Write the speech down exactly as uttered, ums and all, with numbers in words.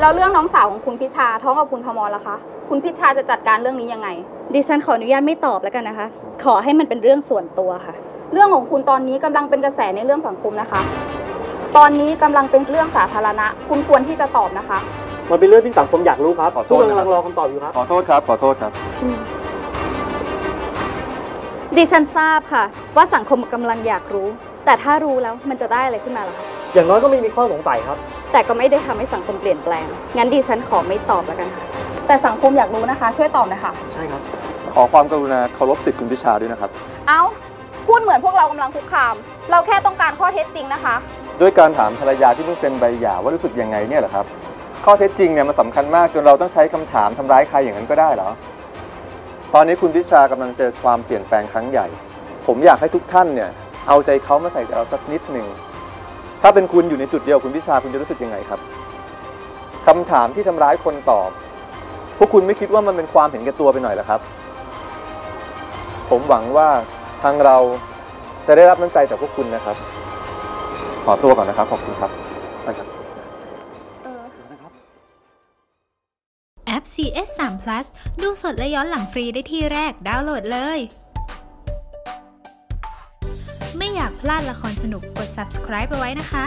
แล้วเรื่องน้องสาวของคุณพิชาท้องกับคุณพมรล่ะคะคุณพิชาจะจัดการเรื่องนี้ยังไงดิฉันขออนุญาตไม่ตอบแล้วกันนะคะขอให้มันเป็นเรื่องส่วนตัวค่ะเรื่องของคุณตอนนี้กำลังเป็นกระแสในเรื่องสังคมนะคะตอนนี้กำลังเป็นเรื่องสาธารณะคุณควรที่จะตอบนะคะมันเป็นเรื่องที่สังคมอยากรู้ครับทุกคนกำลังรอคำตอบอยู่ครับขอโทษครับขอโทษครับดิฉันทราบค่ะว่าสังคมกำลังอยากรู้แต่ถ้ารู้แล้วมันจะได้อะไรขึ้นมาล่ะคะอย่างน้อยก็ไม่มีข้อสงสัยครับแต่ก็ไม่ได้ทำให้สังคมเปลี่ยนแปลงงั้นดิฉันขอไม่ตอบแล้วกันค่ะแต่สังคมอยากรู้นะคะช่วยตอบนะคะใช่ครับขอความกรุณาเคารพสิทธิ์คุณพิชาด้วยนะครับเอ้าพูดเหมือนพวกเรากำลังคุกคามเราแค่ต้องการข้อเท็จจริงนะคะด้วยการถามภรรยาที่เพิ่งเซ็นใบหย่าว่ารู้สึกยังไงเนี่ยเหรอครับข้อเท็จจริงเนี่ยมันสำคัญมากจนเราต้องใช้คำถามทำร้ายใครอย่างนั้นก็ได้เหรอตอนนี้คุณพิชากำลังเจอความเปลี่ยนแปลงครั้งใหญ่ผมอยากให้ทุกท่านเนี่ยเอาใจเขามาใส่เราสักนิดหนึ่งถ้าเป็นคุณอยู่ในจุดเดียวคุณพิชาคุณจะรู้สึกยังไงครับคำถามที่ทำร้ายคนตอบพวกคุณไม่คิดว่ามันเป็นความเห็นแก่ตัวไปหน่อยเหรอครับผมหวังว่าทางเราจะได้รับน้ำใจจากพวกคุณนะครับขอตัวก่อนนะครับขอบคุณครับไปครับแอป ซี เอส ทรี Plus ดูสดและย้อนหลังฟรีได้ที่แรกดาวน์โหลดเลยไม่อยากพลาดละครสนุกกด subscribe ไปไว้นะคะ